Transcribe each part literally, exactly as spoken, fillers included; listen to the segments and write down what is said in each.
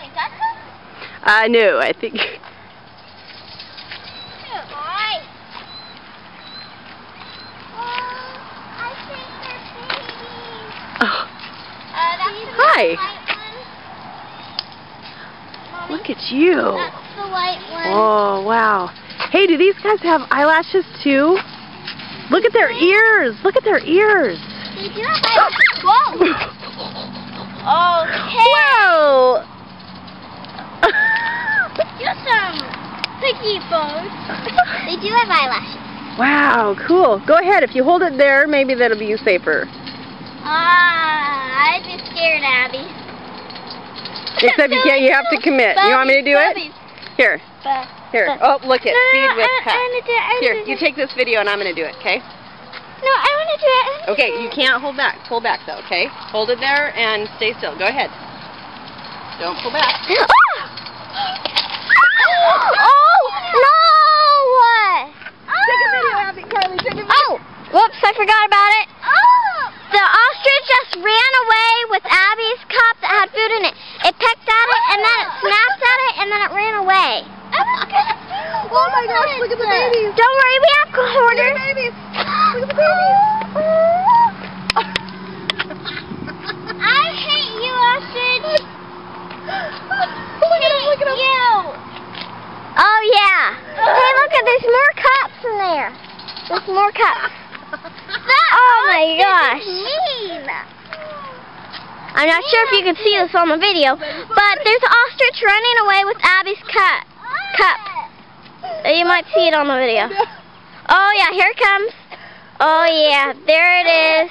haven't got them? Uh, no, I think. Good boy. Well, I think they're babies. Oh. Uh, that's the Hi. White one. Mommy, look at you. That's the white one. Oh, wow. Hey, do these guys have eyelashes too? Look at their ears. Look at their ears. They do have eyelashes. Whoa. Okay. Whoa! You're some picky bones. They do have eyelashes. Wow, cool. Go ahead. If you hold it there, maybe that'll be safer. Ah, uh, I'd be scared, Abby. Except you can't. You have to commit. Bobby, you want me to do Bobby. It? Here. But, Here. But. Oh, look at no, no, feed no, with pet. Here, you take this video, and I'm gonna do it. Okay? No, I want to do it. Okay, you can't hold back. Pull back, though, okay? Hold it there and stay still. Go ahead. Don't pull back. Oh, oh no! Take a video, Abby. Carly, take a video. Oh, whoops, I forgot about it. Oh. The ostrich just ran away with Abby's cup that had food in it. It pecked at it, and then it snapped at it, and then it ran away. Oh, my gosh, look at the babies. Don't worry, we have quarters. Babies. Look at the babies. I hate you, ostrich. Oh my gosh, look at them. You. Oh, yeah. Hey, look, there's more cups in there. There's more cups. Oh, my gosh. Mean. I'm not sure if you can see this on the video, but there's an ostrich running away with Abby's cup. cup. You might see it on the video. Oh, yeah, here it comes. Oh, yeah, there it is.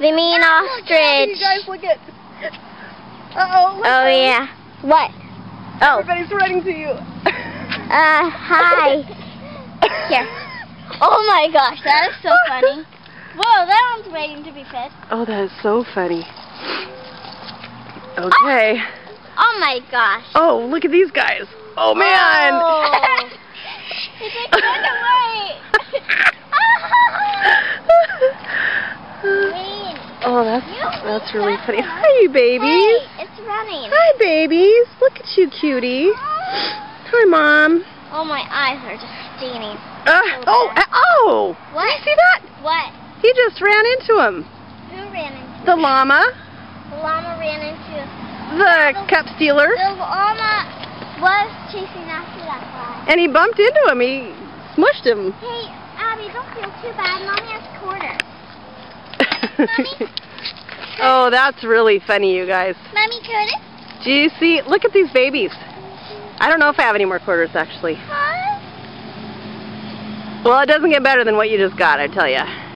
The mean ostrich. You guys, look at it. Uh-oh. Oh, yeah. What? Oh. Everybody's running to you. Uh, hi. Here. Oh, my gosh, that is so funny. Whoa, that one's waiting to be fed. Oh, that is so funny. Okay. Oh, oh my gosh. Oh, look at these guys. Oh, man. Oh. It's like kind of light. Oh, that's that's really funny. Hi, babies. Hey, it's running. Hi, babies. Look at you, cutie. Hi, Mom. Oh, my eyes are just staining. Uh, oh, oh. What? Did you see that? What? He just ran into him. Who ran into him? The llama. The llama ran into the, the cup stealer. The llama was chasing after that guy. And he bumped into him. He smushed him. Hey, Abby, don't feel too bad. Mommy has quarters. Mommy? Oh, that's really funny, you guys. Mommy, quarters? Do you see? Look at these babies. I don't know if I have any more quarters, actually. Huh? Well, it doesn't get better than what you just got, I tell you.